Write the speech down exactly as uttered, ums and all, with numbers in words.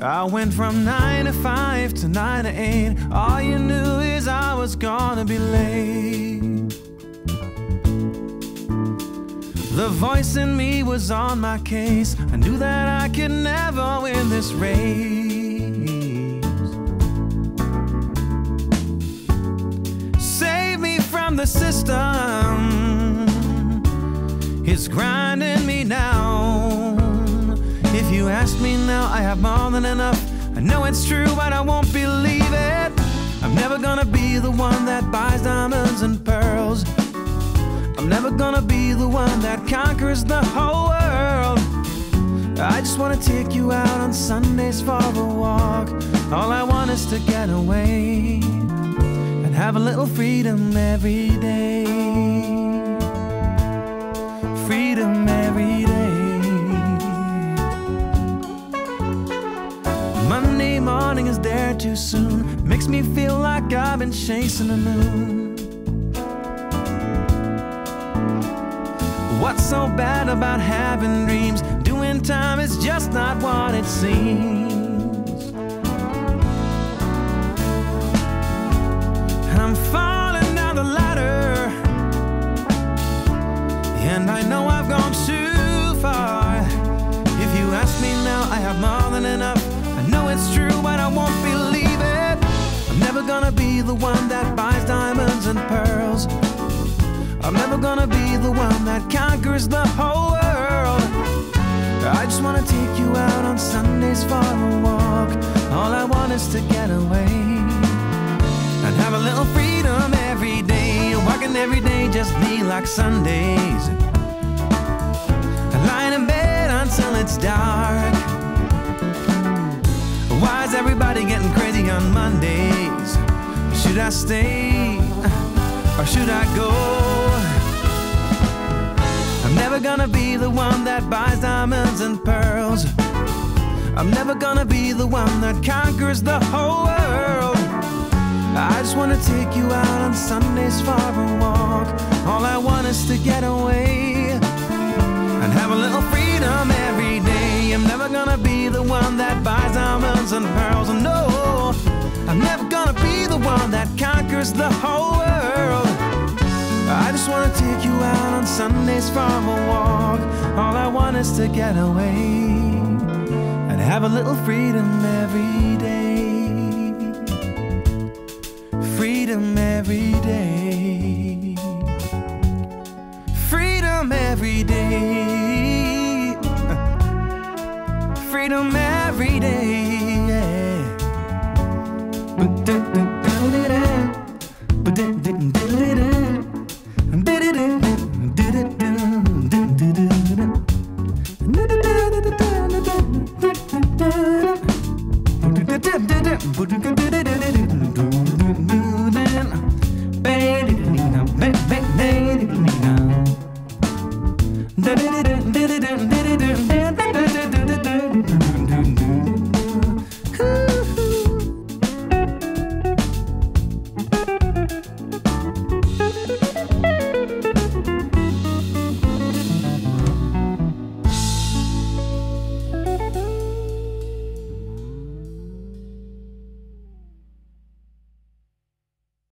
I went from nine to five to nine to eight. All you knew is I was gonna be late. The voice in me was on my case. I knew that I could never win this race. Save me from the system, it's grinding me down. If you ask me now, I have more than enough. I know it's true, but I won't believe it. I'm never gonna be the one that buys diamonds and pearls. I'm never gonna be the one that conquers the whole world. I just wanna take you out on Sundays for a walk. All I want is to get away and have a little freedom every day. Freedom every day. Monday morning is there too soon. Makes me feel like I've been chasing the moon. What's so bad about having dreams? Doing time is just not what it seems. I'm falling down the ladder, and I know I've gone too far. If you ask me now, I have more than enough. No, it's true, but I won't believe it. I'm never gonna be the one that buys diamonds and pearls. I'm never gonna be the one that conquers the whole world. I just wanna take you out on Sundays for a walk. All I want is to get away and have a little freedom every day. Walking every day, just be like Sundays. And lying in bed until it's dark. Why is everybody getting crazy on Mondays? Should I stay or should I go? I'm never gonna be the one that buys diamonds and pearls. I'm never gonna be the one that conquers the whole world. I just wanna take you out on Sundays for a walk. All I want is to get away and have a little freedom every day. I'm never gonna be the one that buys diamonds and pearls. And no, I'm never gonna be the one that conquers the whole world. I just wanna take you out on Sundays for a walk. All I want is to get away and have a little freedom every day. Freedom every day. Freedom every day. Freedom every day.